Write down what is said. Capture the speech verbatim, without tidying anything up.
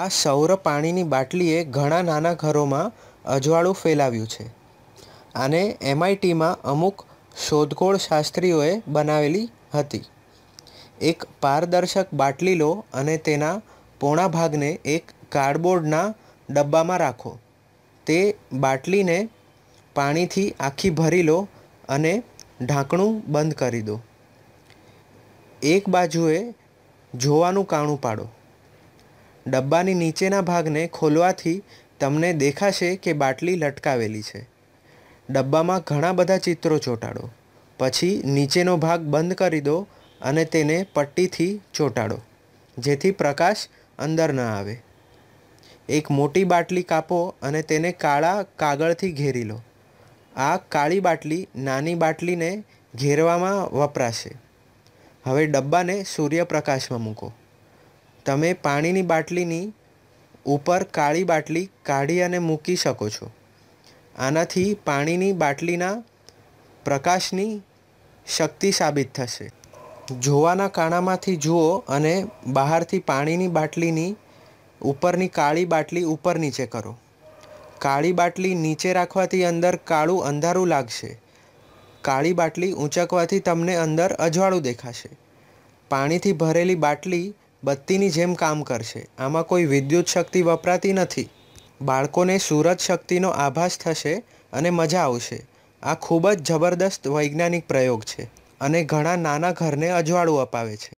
આ સૌર પાણીની બાટલીએ ઘણા નાના ઘરોમાં અજવાળું ફેલાવ્યું છે. આને એમ આઈ ટીમાં અમુક શોધખોળ શાસ્ત્રીઓએ બનાવેલી હતી. એક પારદર્શક બાટલી લો અને તેના પોણા ભાગને એક કાર્ડબોર્ડના ડબ્બામાં રાખો. તે બાટલીને પાણીથી આખી ભરી લો અને ઢાંકણું બંધ કરી દો. એક બાજુએ જોવાનું કાણું પાડો. ડબ્બાની નીચેના ભાગને ખોલવાથી તમને દેખાશે કે બાટલી લટકાવેલી છે. ડબ્બામાં ઘણા બધા ચિત્રો ચોંટાડો. પછી નીચેનો ભાગ બંધ કરી દો અને તેને પટ્ટીથી ચોંટાડો જેથી પ્રકાશ અંદર ન આવે. એક મોટી બાટલી કાપો અને તેને કાળા કાગળથી ઘેરી લો. આ કાળી બાટલી નાની બાટલીને ઘેરવામાં વપરાશે. હવે ડબ્બાને સૂર્યપ્રકાશમાં મૂકો. તમે પાણીની બાટલીની ઉપર કાળી બાટલી કાઢી અને મૂકી શકો છો. આનાથી પાણીની બાટલીના પ્રકાશની શક્તિ સાબિત થશે. જોવાના કાણામાંથી જુઓ અને બહારથી પાણીની બાટલીની ઉપરની કાળી બાટલી ઉપર નીચે કરો. કાળી બાટલી નીચે રાખવાથી અંદર કાળું અંધારું લાગશે. કાળી બાટલી ઊંચકવાથી તમને અંદર અજવાળું દેખાશે. પાણીથી ભરેલી બાટલી બત્તીની જેમ કામ કરશે. આમાં કોઈ વિદ્યુત શક્તિ વપરાતી નથી. બાળકોને સૂરજ શક્તિનો આભાસ થશે અને મજા આવશે. આ ખૂબ જ જબરદસ્ત વૈજ્ઞાનિક પ્રયોગ છે અને ઘણા નાના ઘરને અજવાળું અપાવે છે.